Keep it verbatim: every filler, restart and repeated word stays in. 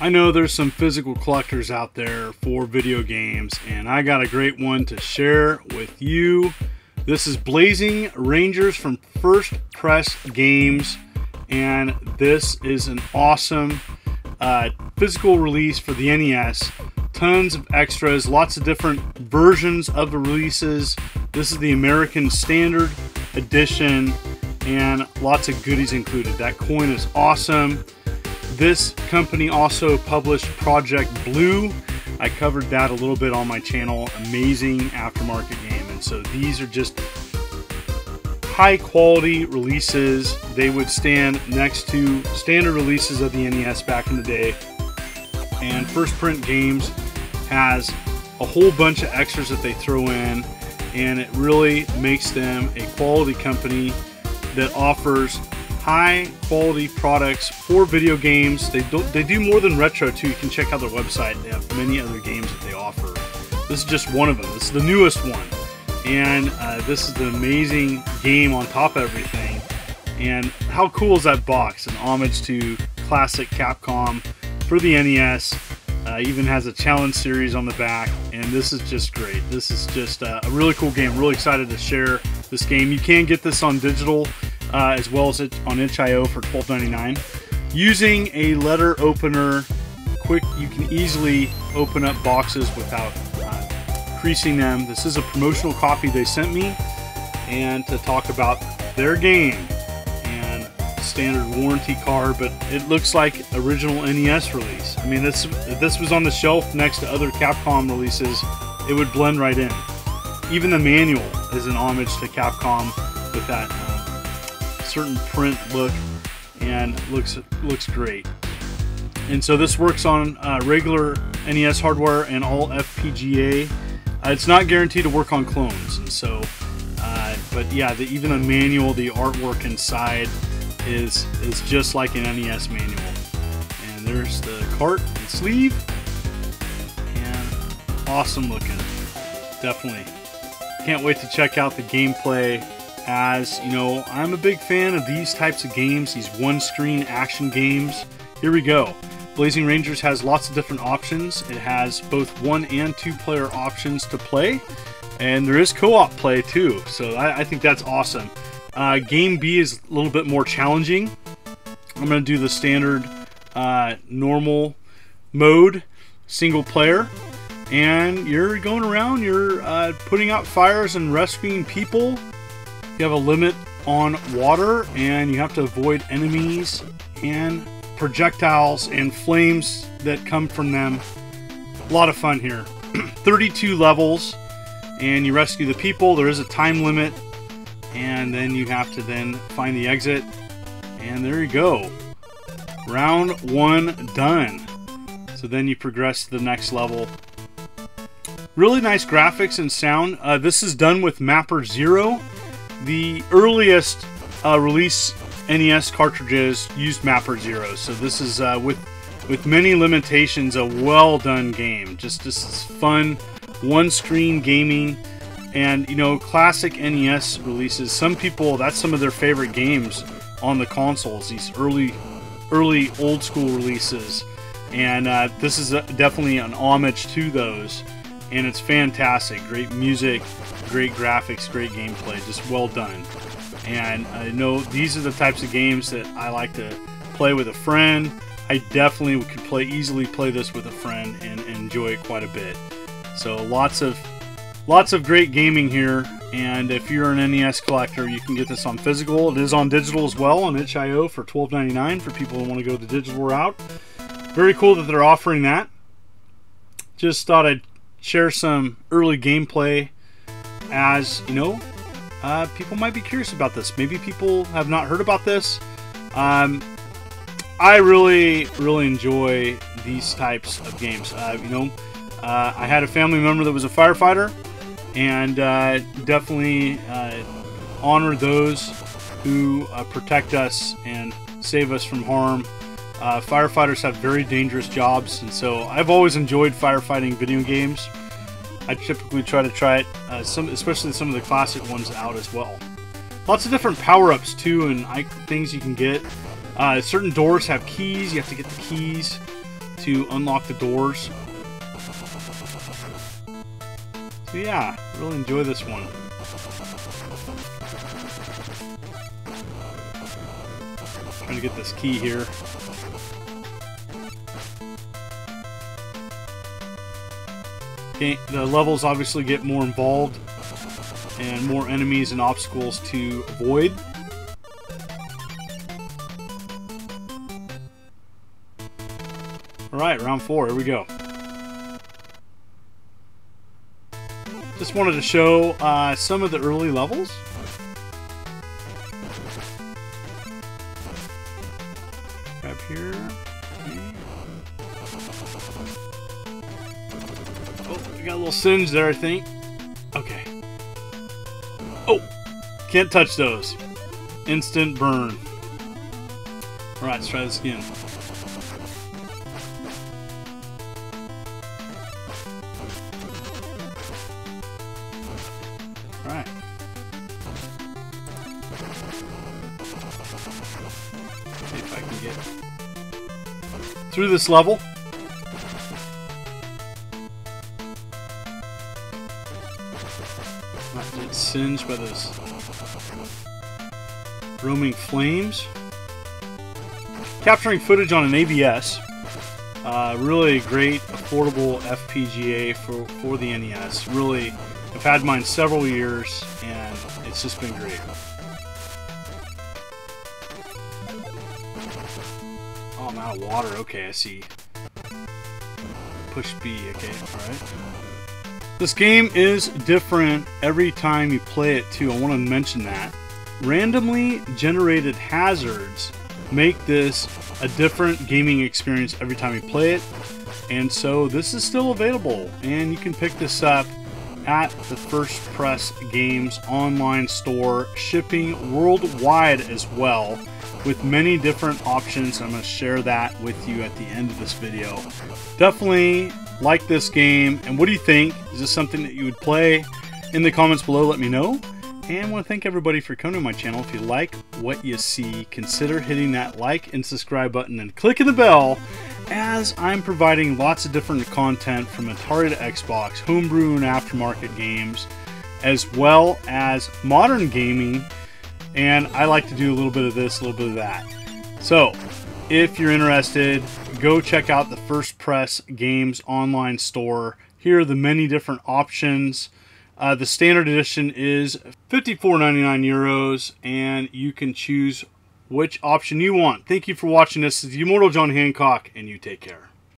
I know there's some physical collectors out there for video games, and I got a great one to share with you. This is Blazing Rangers from First Press Games, and this is an awesome uh, physical release for the N E S. Tons of extras, lots of different versions of the releases. This is the American Standard Edition, and lots of goodies included. That coin is awesome. This company also published Project Blue. I covered that a little bit on my channel. Amazing aftermarket game. And so these are just high quality releases. They would stand next to standard releases of the N E S back in the day. And First Press Games has a whole bunch of extras that they throw in, and it really makes them a quality company that offers high quality products for video games. They do, they do more than retro too. You can check out their website. They have many other games that they offer. This is just one of them. This is the newest one. And uh, this is the amazing game on top of everything. And how cool is that box? An homage to classic Capcom for the N E S. Uh, even has a challenge series on the back. And this is just great. This is just uh, a really cool game. Really excited to share this game. You can get this on digital. Uh, as well as it on itch dot i o for twelve ninety-nine. Using a letter opener, quick, you can easily open up boxes without uh, creasing them. This is a promotional copy they sent me, and to talk about their game and standard warranty card, but it looks like original N E S release. I mean, this if this was on the shelf next to other Capcom releases, it would blend right in. Even the manual is an homage to Capcom with that certain print look, and looks looks great. And so this works on uh, regular N E S hardware and all F P G A. Uh, it's not guaranteed to work on clones, and so uh, but yeah, the, even the manual, the artwork inside is is just like an N E S manual. And there's the cart and sleeve, and awesome looking. Definitely can't wait to check out the gameplay. As you know, I'm a big fan of these types of games, these one-screen action games. Here we go. Blazing Rangers has lots of different options. It has both one and two-player options to play, and there is co-op play too, so I, I think that's awesome. Uh, game B is a little bit more challenging. I'm going to do the standard uh, normal mode, single-player. And you're going around, you're uh, putting out fires and rescuing people. You have a limit on water, and you have to avoid enemies and projectiles and flames that come from them. A lot of fun here. thirty-two levels, and you rescue the people. There is a time limit, and then you have to then find the exit. And there you go. Round one done. So then you progress to the next level. Really nice graphics and sound. Uh, this is done with Mapper Zero. The earliest uh, release N E S cartridges used Mapper Zero, so this is uh, with with many limitations a well done game. Just this is fun, one screen gaming, and you know, classic N E S releases. Some people, that's some of their favorite games on the consoles. These early, early old school releases, and uh, this is a, definitely an homage to those. And it's fantastic. Great music, great graphics, great gameplay, just well done. And I know these are the types of games that I like to play with a friend. I definitely could play easily play this with a friend and enjoy it quite a bit. So lots of lots of great gaming here. And if you're an N E S collector, you can get this on physical. It is on digital as well on itch dot i o for twelve ninety-nine for people who want to go the digital route. Very cool that they're offering that. Just thought I'd share some early gameplay, as you know, uh, people might be curious about this. Maybe people have not heard about this. Um, I really, really enjoy these types of games. Uh, you know, uh, I had a family member that was a firefighter, and uh, definitely uh, honor those who uh, protect us and save us from harm. Uh, firefighters have very dangerous jobs, and so I've always enjoyed firefighting video games. I typically try to try it, uh, some, especially some of the classic ones, out as well. Lots of different power-ups too, and I, things you can get. Uh, certain doors have keys. You have to get the keys to unlock the doors. So yeah, really enjoy this one. Trying to get this key here. Okay, the levels obviously get more involved and more enemies and obstacles to avoid. Alright, round four, here we go. Just wanted to show uh, some of the early levels. Up here. Oh, we got a little singe there, I think. Okay. Oh! Can't touch those. Instant burn. Alright, let's try this again. Alright. See if I can get through this level. Not get singed by those roaming flames. Capturing footage on an A B S. Uh, really great, affordable F P G A for, for the N E S. Really. I've had mine several years, and it's just been great. Oh, I'm out of water. Okay, I see. Push B. Okay, alright. This game is different every time you play it, too. I want to mention that. Randomly generated hazards make this a different gaming experience every time you play it. And so this is still available, and you can pick this up at the First Press Games online store, shipping worldwide as well, with many different options. I'm going to share that with you at the end of this video. Definitely like this game, and what do you think? Is this something that you would play? In the comments below, let me know. And I want to thank everybody for coming to my channel. If you like what you see, consider hitting that like and subscribe button and clicking the bell, as I'm providing lots of different content from Atari to Xbox, homebrew and aftermarket games, as well as modern gaming, and I like to do a little bit of this, a little bit of that. So, if you're interested, go check out the First Press Games online store. Here are the many different options. Uh, the standard edition is fifty-four ninety-nine euros, and you can choose which option you want. Thank you for watching. This is Immortal John Hancock, and you take care.